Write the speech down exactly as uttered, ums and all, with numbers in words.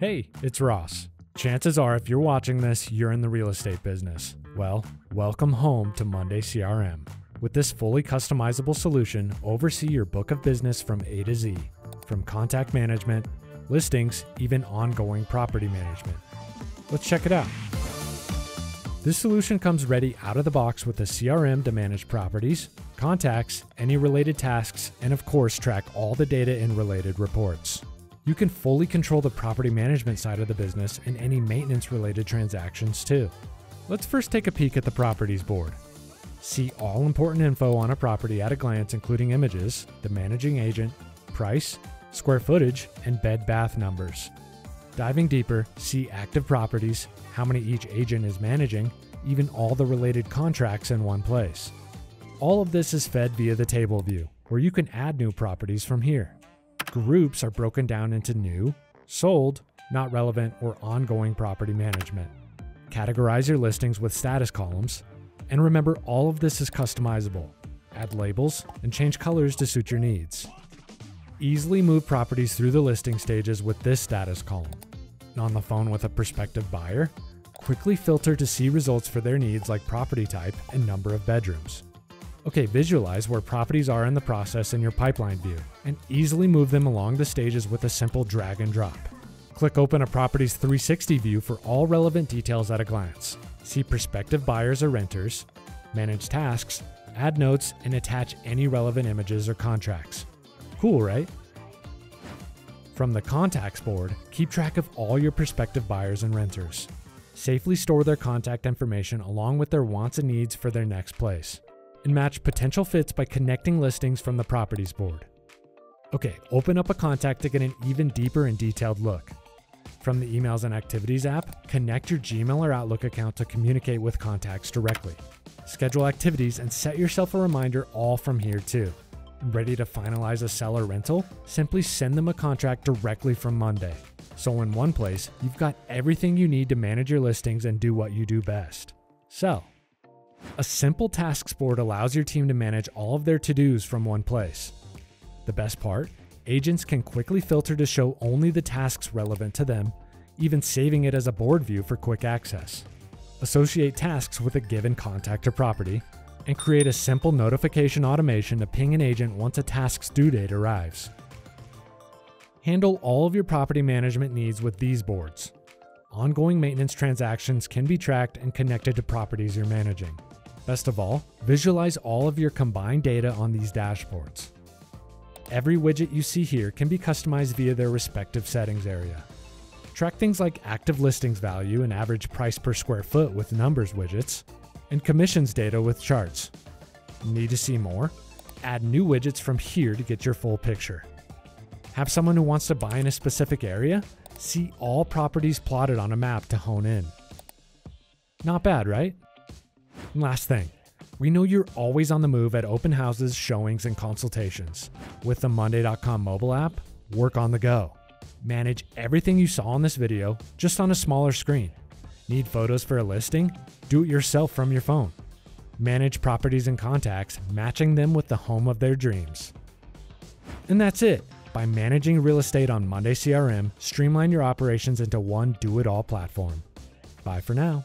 Hey, it's Ross. Chances are, if you're watching this, you're in the real estate business. Well, welcome home to Monday C R M. With this fully customizable solution, oversee your book of business from A to Z, from contact management, listings, even ongoing property management. Let's check it out. This solution comes ready out of the box with a C R M to manage properties, contacts, any related tasks, and of course, track all the data in related reports. You can fully control the property management side of the business and any maintenance-related transactions too. Let's first take a peek at the properties board. See all important info on a property at a glance, including images, the managing agent, price, square footage, and bed bath numbers. Diving deeper, see active properties, how many each agent is managing, even all the related contracts in one place. All of this is fed via the table view, where you can add new properties from here. Groups are broken down into new, sold, not relevant, or ongoing property management. Categorize your listings with status columns, and remember, all of this is customizable. Add labels and change colors to suit your needs. Easily move properties through the listing stages with this status column. On the phone with a prospective buyer, quickly filter to see results for their needs like property type and number of bedrooms. Okay, visualize where properties are in the process in your pipeline view and easily move them along the stages with a simple drag and drop. Click open a property's three sixty view for all relevant details at a glance. See prospective buyers or renters, manage tasks, add notes, and attach any relevant images or contracts. Cool, right? From the contacts board, keep track of all your prospective buyers and renters. Safely store their contact information along with their wants and needs for their next place. And match potential fits by connecting listings from the properties board. Okay, open up a contact to get an even deeper and detailed look. From the Emails and Activities app, connect your Gmail or Outlook account to communicate with contacts directly. Schedule activities and set yourself a reminder all from here too. Ready to finalize a sell or rental? Simply send them a contract directly from Monday. So in one place, you've got everything you need to manage your listings and do what you do best: sell. A simple tasks board allows your team to manage all of their to-dos from one place. The best part? Agents can quickly filter to show only the tasks relevant to them, even saving it as a board view for quick access. Associate tasks with a given contact or property, and create a simple notification automation to ping an agent once a task's due date arrives. Handle all of your property management needs with these boards. Ongoing maintenance transactions can be tracked and connected to properties you're managing. Best of all, visualize all of your combined data on these dashboards. Every widget you see here can be customized via their respective settings area. Track things like active listings value and average price per square foot with numbers widgets, and commissions data with charts. Need to see more? Add new widgets from here to get your full picture. Have someone who wants to buy in a specific area? See all properties plotted on a map to hone in. Not bad, right? And last thing, we know you're always on the move at open houses, showings, and consultations. With the Monday dot com mobile app, work on the go. Manage everything you saw in this video, just on a smaller screen. Need photos for a listing? Do it yourself from your phone. Manage properties and contacts, matching them with the home of their dreams. And that's it. By managing real estate on Monday C R M, streamline your operations into one do-it-all platform. Bye for now.